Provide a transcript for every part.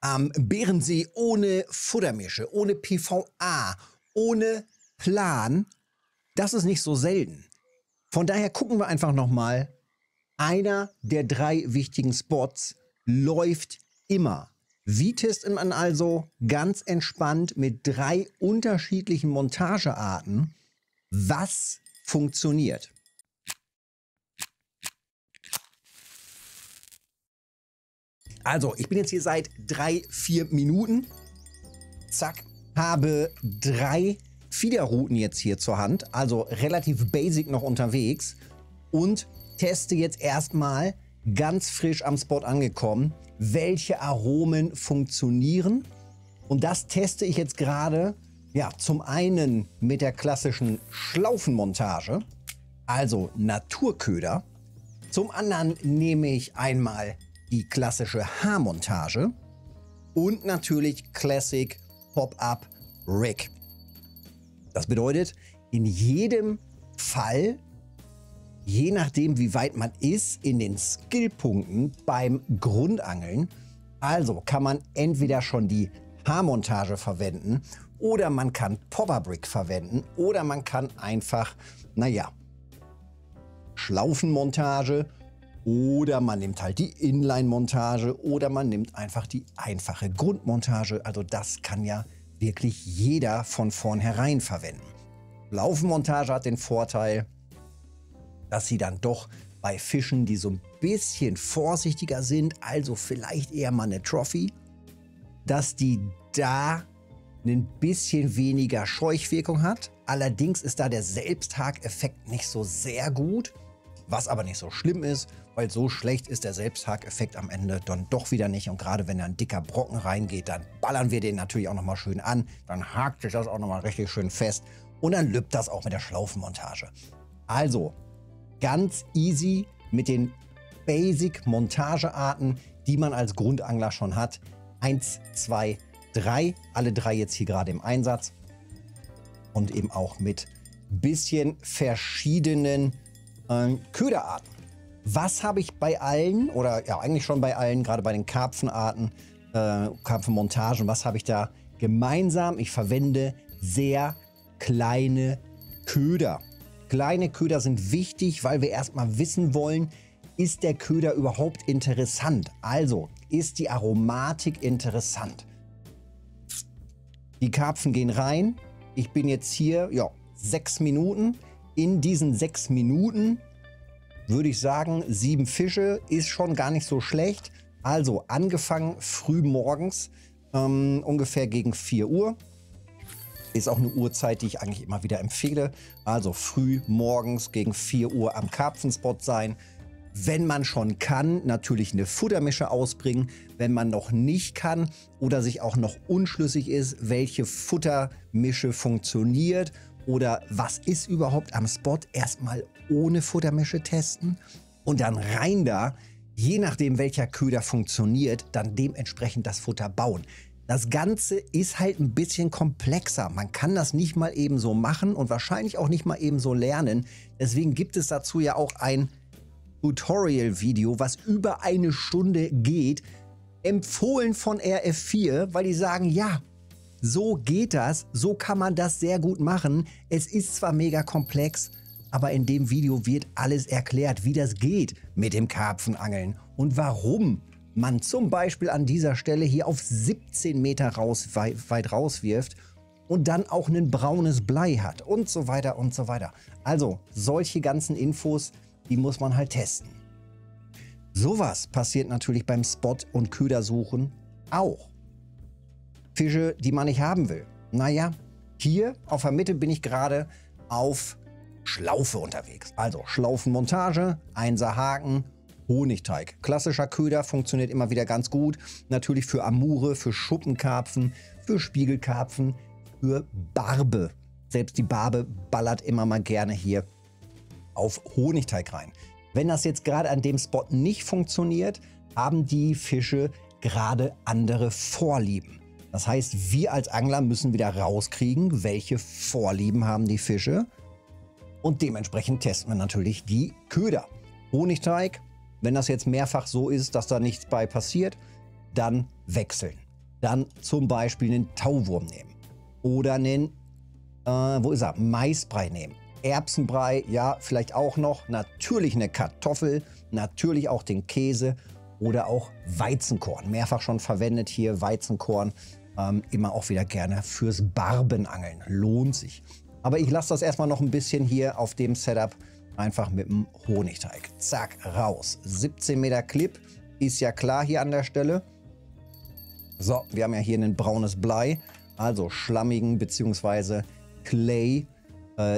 am Bärensee ohne Futtermische, ohne PVA, ohne Plan, das ist nicht so selten. Von daher gucken wir einfach nochmal. Einer der drei wichtigen Spots läuft immer. Wietest man also ganz entspannt mit drei unterschiedlichen Montagearten, was funktioniert. Also, ich bin jetzt hier seit 3-4 Minuten. Zack, habe drei Fiederrouten jetzt hier zur Hand, also relativ basic noch unterwegs und teste jetzt erstmal ganz frisch am Spot angekommen, welche Aromen funktionieren. Und das teste ich jetzt gerade, ja, zum einen mit der klassischen Schlaufenmontage, also Naturköder. Zum anderen nehme ich einmal die klassische Haarmontage und natürlich Classic Pop-Up Rig. Das bedeutet, in jedem Fall, je nachdem wie weit man ist, in den Skillpunkten beim Grundangeln, also kann man entweder schon die Haarmontage verwenden oder man kann Pop-Up Rig verwenden oder man kann einfach, naja, Schlaufenmontage, oder man nimmt halt die Inline-Montage oder man nimmt einfach die einfache Grundmontage. Also das kann ja wirklich jeder von vornherein verwenden. Laufmontage hat den Vorteil, dass sie dann doch bei Fischen, die so ein bisschen vorsichtiger sind, also vielleicht eher mal eine Trophy, dass die da ein bisschen weniger Scheuchwirkung hat. Allerdings ist da der Selbsthakeffekt nicht so sehr gut. Was aber nicht so schlimm ist, weil so schlecht ist der Selbsthakeffekt am Ende dann doch wieder nicht. Und gerade wenn da ein dicker Brocken reingeht, dann ballern wir den natürlich auch nochmal schön an. Dann hakt sich das auch nochmal richtig schön fest. Und dann lübt das auch mit der Schlaufenmontage. Also ganz easy mit den Basic-Montagearten, die man als Grundangler schon hat. 1, 2, 3. Alle drei jetzt hier gerade im Einsatz. Und eben auch mit bisschen verschiedenen Köderarten. Was habe ich bei allen, oder ja eigentlich schon bei allen, gerade bei den Karpfenarten, Karpfenmontagen, was habe ich da gemeinsam? Ich verwende sehr kleine Köder. Kleine Köder sind wichtig, weil wir erstmal wissen wollen, ist der Köder überhaupt interessant? Also ist die Aromatik interessant? Die Karpfen gehen rein. Ich bin jetzt hier, ja, 6 Minuten. In diesen 6 Minuten würde ich sagen, 7 Fische ist schon gar nicht so schlecht. Also angefangen früh morgens, ungefähr gegen 4 Uhr. Ist auch eine Uhrzeit, die ich eigentlich immer wieder empfehle. Also früh morgens gegen 4 Uhr am Karpfenspot sein. Wenn man schon kann, natürlich eine Futtermische ausbringen. Wenn man noch nicht kann oder sich auch noch unschlüssig ist, welche Futtermische funktioniert, oder was ist überhaupt am Spot, erstmal ohne Futtermische testen und dann rein da, je nachdem welcher Köder funktioniert, dann dementsprechend das Futter bauen. Das Ganze ist halt ein bisschen komplexer. Man kann das nicht mal eben so machen und wahrscheinlich auch nicht mal eben so lernen. Deswegen gibt es dazu ja auch ein Tutorial-Video, was über 1 Stunde geht, empfohlen von RF4, weil die sagen, ja, so geht das, so kann man das sehr gut machen. Es ist zwar mega komplex, aber in dem Video wird alles erklärt, wie das geht mit dem Karpfenangeln und warum man zum Beispiel an dieser Stelle hier auf 17 Meter weit rauswirft und dann auch ein braunes Blei hat und so weiter und so weiter. Also solche ganzen Infos, die muss man halt testen. Sowas passiert natürlich beim Spot- und Ködersuchen auch. Fische, die man nicht haben will. Naja, hier auf der Mitte bin ich gerade auf Schlaufe unterwegs. Also Schlaufenmontage, 1er Haken, Honigteig. Klassischer Köder, funktioniert immer wieder ganz gut. Natürlich für Amure, für Schuppenkarpfen, für Spiegelkarpfen, für Barbe. Selbst die Barbe ballert immer mal gerne hier auf Honigteig rein. Wenn das jetzt gerade an dem Spot nicht funktioniert, haben die Fische gerade andere Vorlieben. Das heißt, wir als Angler müssen wieder rauskriegen, welche Vorlieben haben die Fische. Und dementsprechend testen wir natürlich die Köder. Honigteig, wenn das jetzt mehrfach so ist, dass da nichts bei passiert, dann wechseln. dann zum Beispiel einen Tauwurm nehmen oder einen, wo ist er, Maisbrei nehmen. Erbsenbrei, ja, vielleicht auch noch, natürlich eine Kartoffel, natürlich auch den Käse oder auch Weizenkorn. Mehrfach schon verwendet hier, Weizenkorn, immer auch wieder gerne fürs Barbenangeln, lohnt sich. Aber ich lasse das erstmal noch ein bisschen hier auf dem Setup, einfach mit dem Honigteig. Zack, raus. 17 Meter Clip, ist ja klar hier an der Stelle. So, wir haben ja hier ein braunes Blei, also schlammigen bzw. Clay,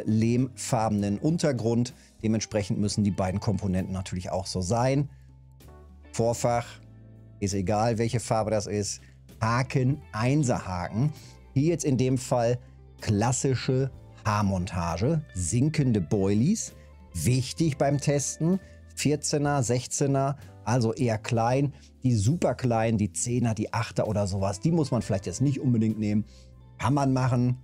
lehmfarbenen Untergrund. Dementsprechend müssen die beiden Komponenten natürlich auch so sein. Vorfach, ist egal welche Farbe das ist. Haken, Einserhaken. Hier jetzt in dem Fall klassische Haarmontage, sinkende Boilies. Wichtig beim Testen, 14er, 16er, also eher klein. Die super kleinen, die 10er, die 8er oder sowas, die muss man vielleicht jetzt nicht unbedingt nehmen. Kann man machen,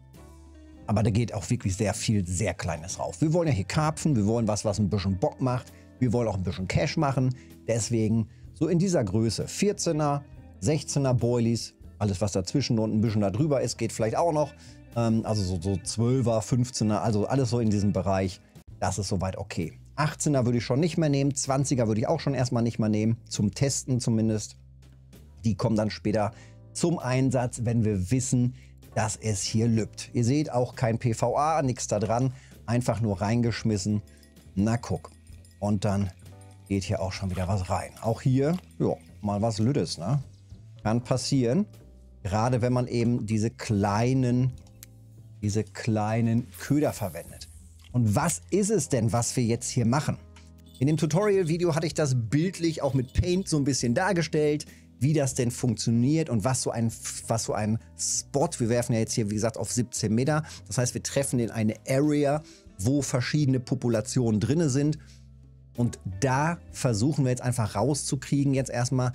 aber da geht auch wirklich sehr viel, sehr Kleines rauf. Wir wollen ja hier Karpfen, wir wollen was, was ein bisschen Bock macht. Wir wollen auch ein bisschen Cash machen. Deswegen so in dieser Größe, 14er, 16er Boilies, alles was dazwischen und ein bisschen da drüber ist, geht vielleicht auch noch. Also so 12er, 15er, also alles so in diesem Bereich. Das ist soweit okay. 18er würde ich schon nicht mehr nehmen, 20er würde ich auch schon erstmal nicht mehr nehmen, zum Testen zumindest. Die kommen dann später zum Einsatz, wenn wir wissen, dass es hier lübt. Ihr seht auch kein PVA, nichts da dran, einfach nur reingeschmissen. Na guck. Und dann geht hier auch schon wieder was rein. Auch hier, ja, mal was Lüttes, ne? Kann passieren, gerade wenn man eben diese kleinen Köder verwendet. Und was ist es denn, was wir jetzt hier machen? In dem Tutorial-Video hatte ich das bildlich auch mit Paint so ein bisschen dargestellt, wie das denn funktioniert und was so ein Spot, wir werfen ja jetzt hier, wie gesagt, auf 17 Meter. Das heißt, wir treffen in eine Area, wo verschiedene Populationen drin sind. Und da versuchen wir jetzt einfach rauszukriegen, jetzt erstmal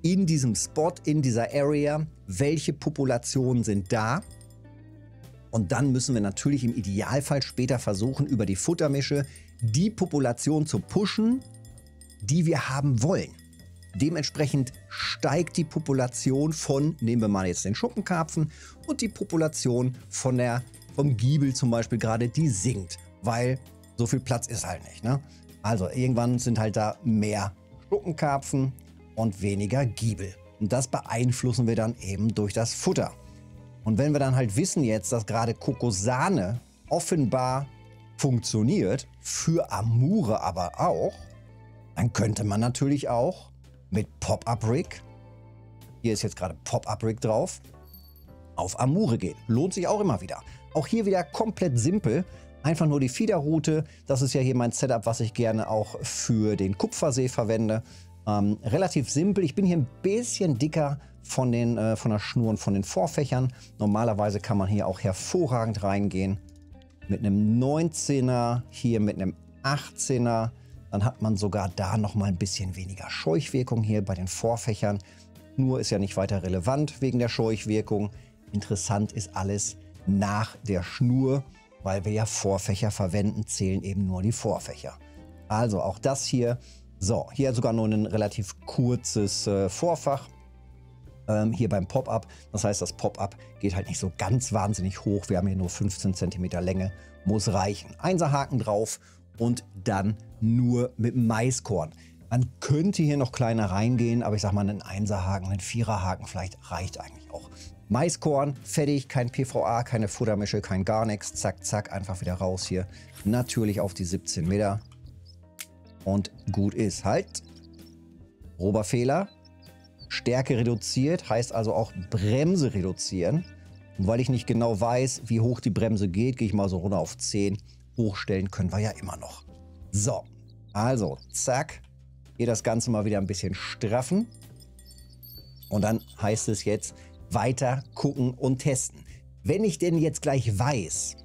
in diesem Spot, in dieser Area, welche Populationen sind da. Und dann müssen wir natürlich im Idealfall später versuchen, über die Futtermische die Population zu pushen, die wir haben wollen. Dementsprechend steigt die Population von, nehmen wir mal jetzt den Schuppenkarpfen, und die Population von vom Giebel zum Beispiel gerade, die sinkt, weil so viel Platz ist halt nicht, ne? Also irgendwann sind halt da mehr Schuppenkarpfen und weniger Giebel. Und das beeinflussen wir dann eben durch das Futter. Und wenn wir dann halt wissen jetzt, dass gerade Kokosahne offenbar funktioniert, für Amure aber auch, dann könnte man natürlich auch mit Pop-Up-Rig, hier ist jetzt gerade Pop-Up-Rig drauf, auf Amure gehen. Lohnt sich auch immer wieder. Auch hier wieder komplett simpel, einfach nur die Fiederrute. Das ist ja hier mein Setup, was ich gerne auch für den Kupfersee verwende. Relativ simpel. Ich bin hier ein bisschen dicker von der Schnur und von den Vorfächern. Normalerweise kann man hier auch hervorragend reingehen. Mit einem 19er, hier mit einem 18er. Dann hat man sogar da nochmal ein bisschen weniger Scheuchwirkung hier bei den Vorfächern. Nur ist ja nicht weiter relevant wegen der Scheuchwirkung. Interessant ist alles nach der Schnur, weil wir ja Vorfächer verwenden, zählen eben nur die Vorfächer. Also auch das hier. So, hier sogar nur ein relativ kurzes Vorfach, hier beim Pop-Up. Das heißt, das Pop-Up geht halt nicht so ganz wahnsinnig hoch. Wir haben hier nur 15 cm Länge, muss reichen. Einserhaken drauf und dann nur mit Maiskorn. Man könnte hier noch kleiner reingehen, aber ich sag mal, einen Einserhaken, einen Viererhaken vielleicht reicht eigentlich auch. Maiskorn, fertig, kein PVA, keine Futtermische, kein gar nichts. Zack, zack, einfach wieder raus hier. Natürlich auf die 17 Meter. Und gut ist. Halt, grober Fehler, Stärke reduziert, heißt also auch Bremse reduzieren. Und weil ich nicht genau weiß, wie hoch die Bremse geht, gehe ich mal so runter auf 10. Hochstellen können wir ja immer noch. So, also zack, hier das Ganze mal wieder ein bisschen straffen. Und dann heißt es jetzt weiter gucken und testen. Wenn ich denn jetzt gleich weiß,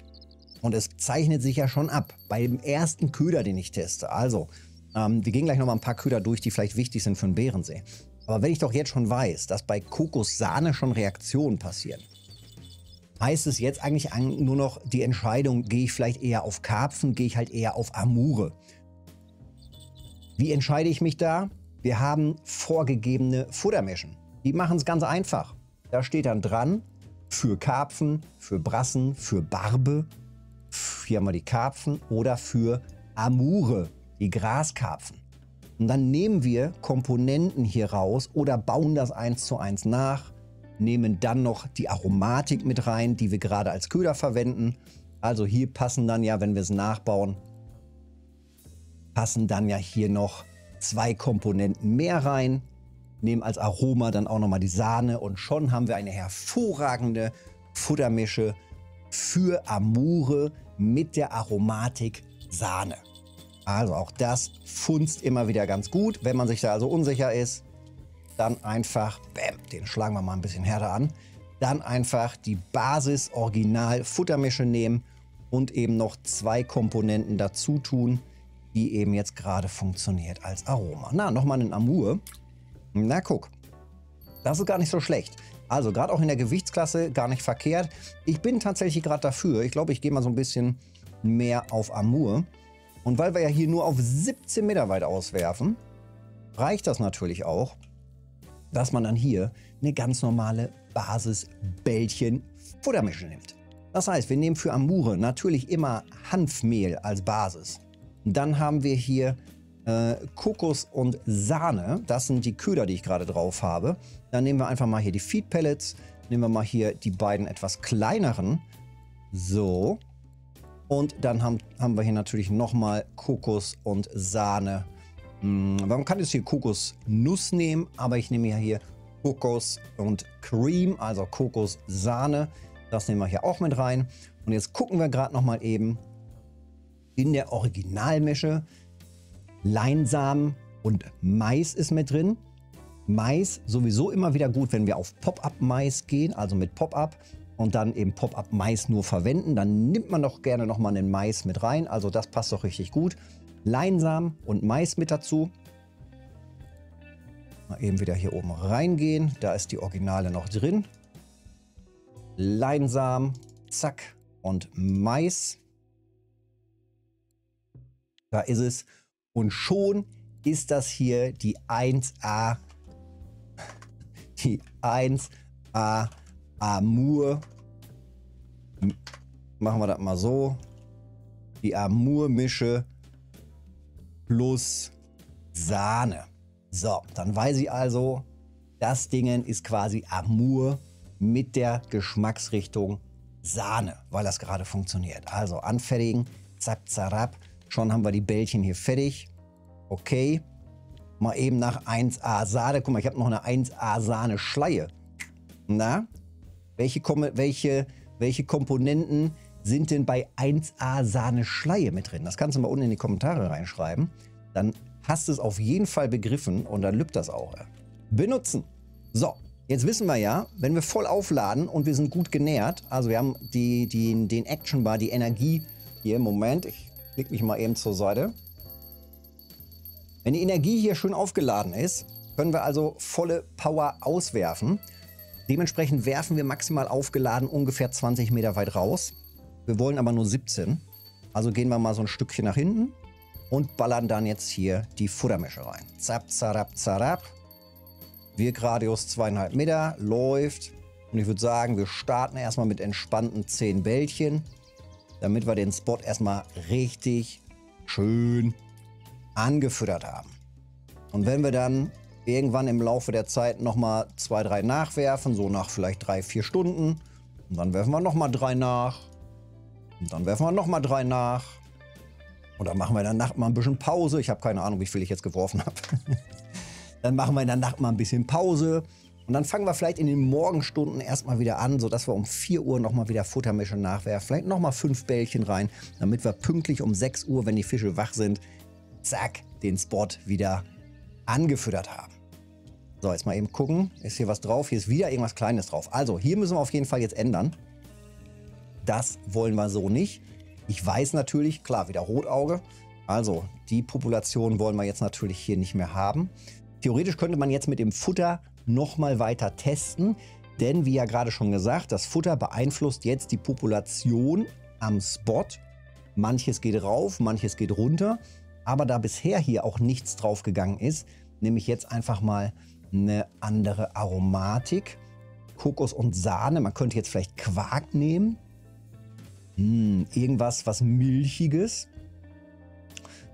und es zeichnet sich ja schon ab, bei dem ersten Köder, den ich teste, also wir gehen gleich noch mal ein paar Köder durch, die vielleicht wichtig sind für den Bärensee. Aber wenn ich doch jetzt schon weiß, dass bei Kokosahne schon Reaktionen passieren, heißt es jetzt eigentlich nur noch die Entscheidung, gehe ich vielleicht eher auf Karpfen, gehe ich halt eher auf Amure. Wie entscheide ich mich da? Wir haben vorgegebene Futtermischen. Die machen es ganz einfach. Da steht dann dran, für Karpfen, für Brassen, für Barbe, hier haben wir die Karpfen, oder für Amure, die Graskarpfen. Und dann nehmen wir Komponenten hier raus oder bauen das 1:1 nach, nehmen dann noch die Aromatik mit rein, die wir gerade als Köder verwenden. Also hier passen dann ja, wenn wir es nachbauen, passen dann ja hier noch 2 Komponenten mehr rein, nehmen als Aroma dann auch nochmal die Sahne und schon haben wir eine hervorragende Futtermische für Amure mit der Aromatik Sahne. Also auch das funzt immer wieder ganz gut. Wenn man sich da also unsicher ist, dann einfach, bäm, den schlagen wir mal ein bisschen härter an, dann einfach die Basis-Original-Futtermische nehmen und eben noch 2 Komponenten dazu tun, die eben jetzt gerade funktioniert als Aroma. Na, nochmal einen Amur. Na guck, das ist gar nicht so schlecht. Also gerade auch in der Gewichtsklasse gar nicht verkehrt. Ich bin tatsächlich gerade dafür. Ich glaube, ich gehe mal so ein bisschen mehr auf Amur. Und weil wir ja hier nur auf 17 Meter weit auswerfen, reicht das natürlich auch, dass man dann hier eine ganz normale Basis-Bällchen-Futtermische nimmt. Das heißt, wir nehmen für Amure natürlich immer Hanfmehl als Basis. Und dann haben wir hier Kokos und Sahne. Das sind die Köder, die ich gerade drauf habe. Dann nehmen wir einfach mal hier die Feed Pellets. Nehmen wir mal hier die beiden etwas kleineren. So. Und dann haben wir hier natürlich nochmal Kokos und Sahne. Man kann jetzt hier Kokosnuss nehmen, aber ich nehme ja hier Kokos und Cream, also Kokos-Sahne. Das nehmen wir hier auch mit rein. Und jetzt gucken wir gerade nochmal eben in der Originalmische. Leinsamen und Mais ist mit drin. Mais sowieso immer wieder gut, wenn wir auf Pop-Up-Mais gehen, also mit Pop-Up. Und dann eben Pop-Up-Mais nur verwenden. Dann nimmt man doch gerne nochmal den Mais mit rein. Also das passt doch richtig gut. Leinsamen und Mais mit dazu. Mal eben wieder hier oben reingehen. Da ist die Originale noch drin. Leinsamen, zack, und Mais. Da ist es. Und schon ist das hier die 1A. Die 1A. Amur, machen wir das mal so, die Amur-Mische plus Sahne. So, dann weiß ich also, das Ding ist quasi Amur mit der Geschmacksrichtung Sahne, weil das gerade funktioniert. Also anfertigen, zap, zarab, schon haben wir die Bällchen hier fertig. Okay, mal eben nach 1A Sahne, guck mal, ich habe noch eine 1A Sahne-Schleie. Na? Welche Komponenten sind denn bei 1A Sahne-Schleie mit drin? Das kannst du mal unten in die Kommentare reinschreiben. Dann hast du es auf jeden Fall begriffen und dann lübt das auch. Benutzen. So, jetzt wissen wir ja, wenn wir voll aufladen und wir sind gut genährt, also wir haben den Action Bar, die Energie hier, Moment, ich klicke mich mal eben zur Seite. Wenn die Energie hier schön aufgeladen ist, können wir also volle Power auswerfen. Dementsprechend werfen wir maximal aufgeladen ungefähr 20 Meter weit raus. Wir wollen aber nur 17. Also gehen wir mal so ein Stückchen nach hinten und ballern dann jetzt hier die Futtermische rein. Zap, zarab, zarab. Wirkradius 2,5 Meter, läuft. Und ich würde sagen, wir starten erstmal mit entspannten 10 Bällchen, damit wir den Spot erstmal richtig schön angefüttert haben. Und wenn wir dann irgendwann im Laufe der Zeit nochmal 2, 3 nachwerfen, so nach vielleicht 3, 4 Stunden. Und dann werfen wir nochmal 3 nach. Und dann werfen wir nochmal 3 nach. Und dann machen wir in der Nacht mal ein bisschen Pause. Ich habe keine Ahnung, wie viel ich jetzt geworfen habe. Dann machen wir in der Nacht mal ein bisschen Pause. Und dann fangen wir vielleicht in den Morgenstunden erstmal wieder an, sodass wir um 4 Uhr nochmal wieder Futtermische nachwerfen. Vielleicht nochmal 5 Bällchen rein, damit wir pünktlich um 6 Uhr, wenn die Fische wach sind, zack, den Spot wieder angefüttert haben. So, jetzt mal eben gucken. Ist hier was drauf? Hier ist wieder irgendwas Kleines drauf. Also, hier müssen wir auf jeden Fall jetzt ändern. Das wollen wir so nicht. Ich weiß natürlich, klar, wieder Rotauge. Also, die Population wollen wir jetzt natürlich hier nicht mehr haben. Theoretisch könnte man jetzt mit dem Futter nochmal weiter testen. Denn, wie ja gerade schon gesagt, das Futter beeinflusst jetzt die Population am Spot. Manches geht rauf, manches geht runter. Aber da bisher hier auch nichts drauf gegangen ist, nehme ich jetzt einfach mal eine andere Aromatik Kokos und Sahne. Man könnte jetzt vielleicht Quark nehmen. Irgendwas, was Milchiges.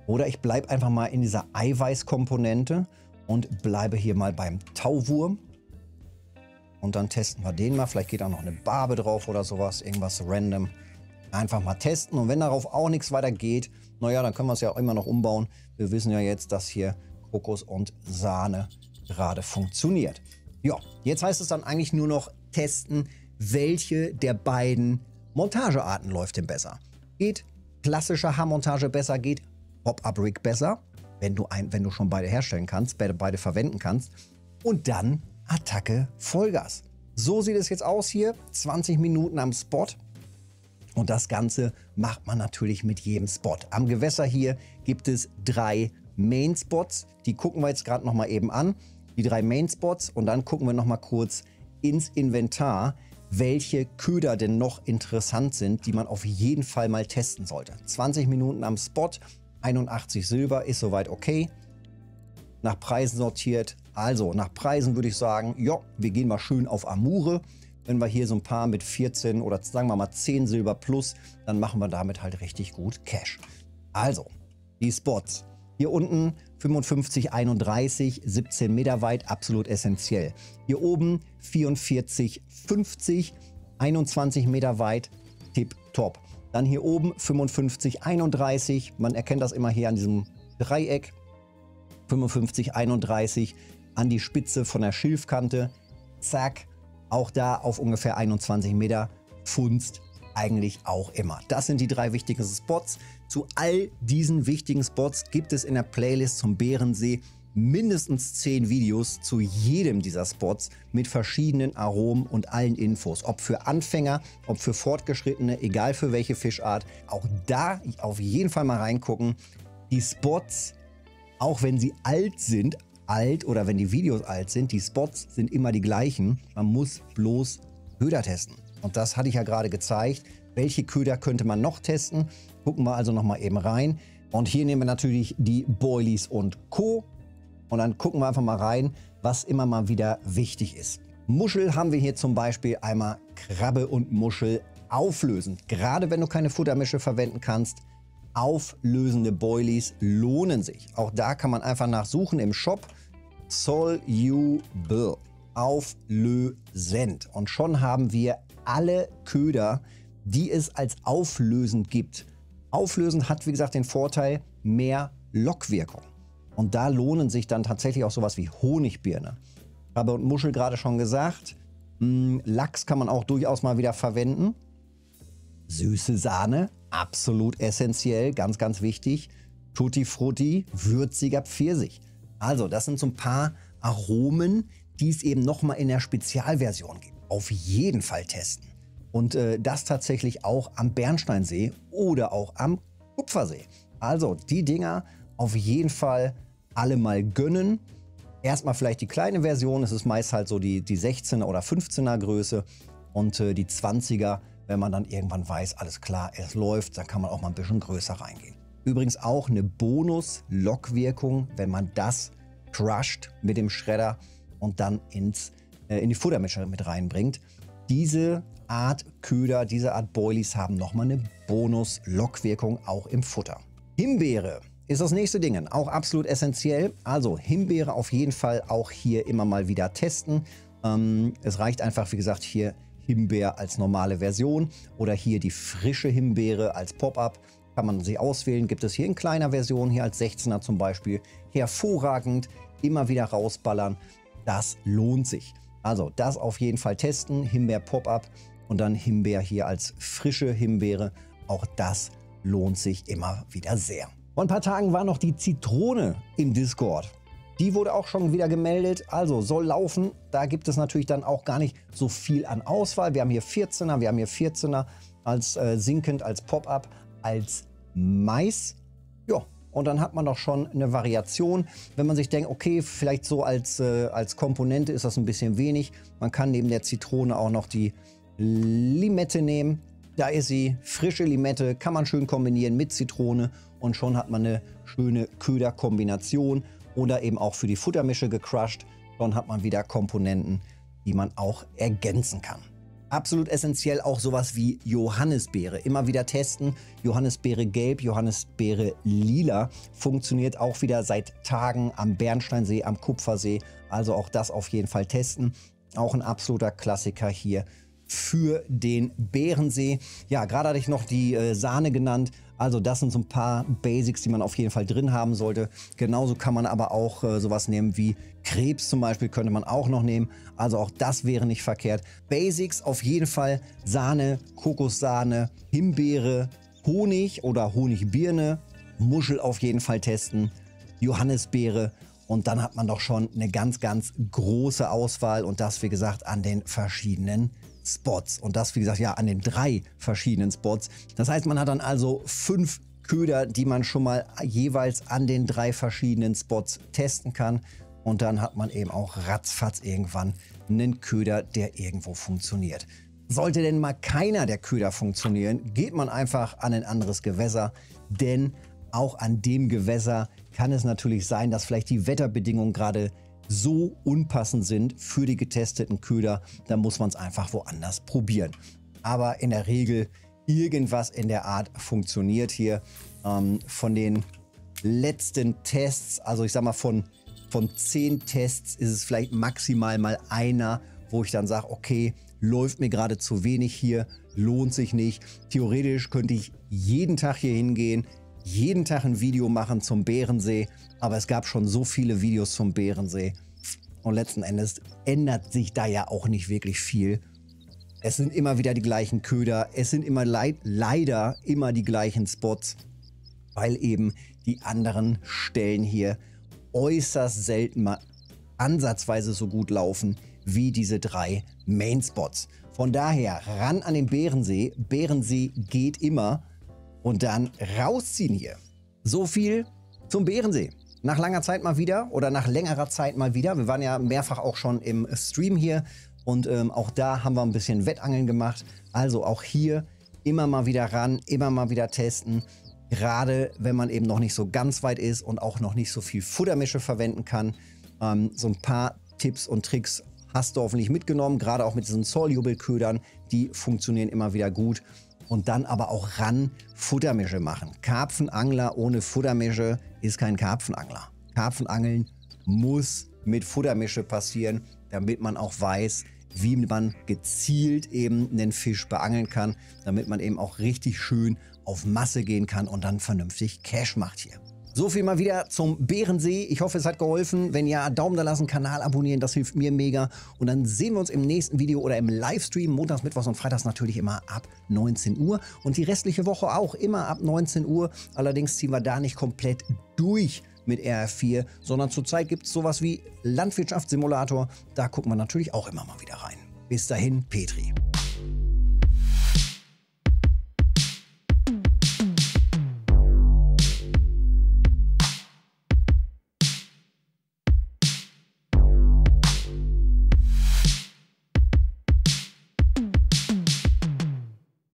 Oder ich bleibe einfach mal in dieser Eiweißkomponente und bleibe hier mal beim Tauwurm. Und dann testen wir den mal. Vielleicht geht auch noch eine Barbe drauf oder sowas. Irgendwas random. Einfach mal testen. Und wenn darauf auch nichts weiter geht, naja, dann können wir es ja auch immer noch umbauen. Wir wissen ja jetzt, dass hier Kokos und Sahne gerade funktioniert. Ja, jetzt heißt es dann eigentlich nur noch testen, welche der beiden Montagearten läuft denn besser. Geht klassische Haarmontage besser, geht Pop-Up-Rig besser, wenn du schon beide herstellen kannst, beide verwenden kannst. Und dann Attacke Vollgas. So sieht es jetzt aus hier, 20 Minuten am Spot. Und das Ganze macht man natürlich mit jedem Spot. Am Gewässer hier gibt es 3 Main-Spots. Die gucken wir jetzt gerade nochmal eben an. Die 3 Main-Spots, und dann gucken wir nochmal kurz ins Inventar, welche Köder denn noch interessant sind, die man auf jeden Fall mal testen sollte. 20 Minuten am Spot, 81 Silber ist soweit okay. Nach Preisen sortiert, also nach Preisen würde ich sagen, ja, wir gehen mal schön auf Amure. Wenn wir hier so ein paar mit 14 oder sagen wir mal 10 Silber plus, dann machen wir damit halt richtig gut Cash. Also, die Spots. Hier unten 55, 31, 17 Meter weit, absolut essentiell. Hier oben 44, 50, 21 Meter weit, tip top. Dann hier oben 55, 31, man erkennt das immer hier an diesem Dreieck. 55, 31 an die Spitze von der Schilfkante, zack. Auch da auf ungefähr 21 Meter funzt eigentlich auch immer. Das sind die 3 wichtigen Spots. Zu all diesen wichtigen Spots gibt es in der Playlist zum Bärensee mindestens 10 Videos zu jedem dieser Spots mit verschiedenen Aromen und allen Infos. Ob für Anfänger, ob für Fortgeschrittene, egal für welche Fischart. Auch da auf jeden Fall mal reingucken. Die Spots, auch wenn sie alt sind, oder wenn die Videos alt sind, die Spots sind immer die gleichen. Man muss bloß Köder testen. Und das hatte ich ja gerade gezeigt. Welche Köder könnte man noch testen? Gucken wir also nochmal eben rein. Und hier nehmen wir natürlich die Boilies und Co. Und dann gucken wir einfach mal rein, was immer mal wieder wichtig ist. Muschel haben wir hier zum Beispiel einmal Krabbe und Muschel auflösend. Gerade wenn du keine Futtermische verwenden kannst, auflösende Boilies lohnen sich. Auch da kann man einfach nachsuchen im Shop. Soluble, auflösend. Und schon haben wir alle Köder, die es als auflösend gibt. Auflösend hat, wie gesagt, den Vorteil, mehr Lockwirkung. Und da lohnen sich dann tatsächlich auch sowas wie Honigbirne. Krabbe und Muschel gerade schon gesagt. Lachs kann man auch durchaus mal wieder verwenden. Süße Sahne, absolut essentiell, ganz, ganz wichtig. Tutti Frutti, würziger Pfirsich. Also, das sind so ein paar Aromen, die es eben nochmal in der Spezialversion gibt. Auf jeden Fall testen. Und das tatsächlich auch am Bernsteinsee oder auch am Kupfersee. Also, die Dinger auf jeden Fall alle mal gönnen. Erstmal vielleicht die kleine Version, es ist meist halt so die 16er oder 15er Größe, und die 20er, wenn man dann irgendwann weiß, alles klar, es läuft, dann kann man auch mal ein bisschen größer reingehen. Übrigens auch eine Bonus-Lockwirkung, wenn man das crusht mit dem Schredder und dann in die Futtermische mit reinbringt. Diese Art Köder, diese Art Boilies haben nochmal eine Bonus-Lockwirkung auch im Futter. Himbeere ist das nächste Ding, auch absolut essentiell. Also Himbeere auf jeden Fall auch hier immer mal wieder testen. Es reicht einfach, wie gesagt, hier Himbeer als normale Version oder hier die frische Himbeere als Pop-Up. Kann man sie auswählen, gibt es hier in kleiner Version, hier als 16er zum Beispiel. Hervorragend, immer wieder rausballern, das lohnt sich. Also das auf jeden Fall testen, Himbeer Pop-Up und dann Himbeer hier als frische Himbeere. Auch das lohnt sich immer wieder sehr. Vor ein paar Tagen war noch die Zitrone im Discord. Die wurde auch schon wieder gemeldet, also soll laufen. Da gibt es natürlich dann auch gar nicht so viel an Auswahl. Wir haben hier 14er, als sinkend, als Pop-Up, als Mais. Ja, und dann hat man doch schon eine Variation. Wenn man sich denkt, okay, vielleicht so als Komponente ist das ein bisschen wenig. Man kann neben der Zitrone auch noch die Limette nehmen. Da ist sie, frische Limette, kann man schön kombinieren mit Zitrone. Und schon hat man eine schöne Köderkombination. Oder eben auch für die Futtermische gecrushed. Dann hat man wieder Komponenten, die man auch ergänzen kann. Absolut essentiell auch sowas wie Johannisbeere. Immer wieder testen. Johannisbeere gelb, Johannisbeere lila. Funktioniert auch wieder seit Tagen am Bernsteinsee, am Kupfersee. Also auch das auf jeden Fall testen. Auch ein absoluter Klassiker hier für den Bärensee. Ja, gerade hatte ich noch die Sahne genannt. Also das sind so ein paar Basics, die man auf jeden Fall drin haben sollte. Genauso kann man aber auch sowas nehmen wie Krebs zum Beispiel, könnte man auch noch nehmen. Also auch das wäre nicht verkehrt. Basics auf jeden Fall: Sahne, Kokossahne, Himbeere, Honig oder Honigbirne, Muschel auf jeden Fall testen, Johannisbeere. Und dann hat man doch schon eine ganz, ganz große Auswahl, und das, wie gesagt, an den verschiedenen Spots. Und das, wie gesagt, ja, an den 3 verschiedenen Spots. Das heißt, man hat dann also 5 Köder, die man schon mal jeweils an den 3 verschiedenen Spots testen kann. Und dann hat man eben auch ratzfatz irgendwann einen Köder, der irgendwo funktioniert. Sollte denn mal keiner der Köder funktionieren, geht man einfach an ein anderes Gewässer. Denn auch an dem Gewässer kann es natürlich sein, dass vielleicht die Wetterbedingungen gerade so unpassend sind für die getesteten Köder, dann muss man es einfach woanders probieren. Aber in der Regel irgendwas in der Art funktioniert hier. Von den letzten Tests, also ich sag mal von 10 Tests ist es vielleicht maximal mal einer, wo ich dann sage, okay, läuft mir gerade zu wenig hier, lohnt sich nicht. Theoretisch könnte ich jeden Tag hier hingehen, jeden Tag ein Video machen zum Bärensee, aber es gab schon so viele Videos zum Bärensee und letzten Endes ändert sich da ja auch nicht wirklich viel. Es sind immer wieder die gleichen Köder, es sind immer leider immer die gleichen Spots, weil eben die anderen Stellen hier äußerst selten mal ansatzweise so gut laufen wie diese 3 Mainspots. Von daher ran an den Bärensee, Bärensee geht immer. Und dann rausziehen hier. So viel zum Bärensee. Nach langer Zeit mal wieder oder nach längerer Zeit mal wieder. Wir waren ja mehrfach auch schon im Stream hier und auch da haben wir ein bisschen Wettangeln gemacht. Also auch hier immer mal wieder ran, immer mal wieder testen. Gerade wenn man eben noch nicht so ganz weit ist und auch noch nicht so viel Futtermische verwenden kann. So ein paar Tipps und Tricks hast du hoffentlich mitgenommen. Gerade auch mit diesen Soluble-Ködern, die funktionieren immer wieder gut. Und dann aber auch ran, Futtermische machen. Karpfenangler ohne Futtermische ist kein Karpfenangler. Karpfenangeln muss mit Futtermische passieren, damit man auch weiß, wie man gezielt eben einen Fisch beangeln kann, damit man eben auch richtig schön auf Masse gehen kann und dann vernünftig Cash macht hier. So viel mal wieder zum Bärensee. Ich hoffe, es hat geholfen. Wenn ja, Daumen da lassen, Kanal abonnieren, das hilft mir mega. Und dann sehen wir uns im nächsten Video oder im Livestream. Montags, Mittwochs und Freitags natürlich immer ab 19 Uhr. Und die restliche Woche auch immer ab 19 Uhr. Allerdings ziehen wir da nicht komplett durch mit RF4, sondern zurzeit gibt es sowas wie Landwirtschaftssimulator. Da gucken wir natürlich auch immer mal wieder rein. Bis dahin, Petri.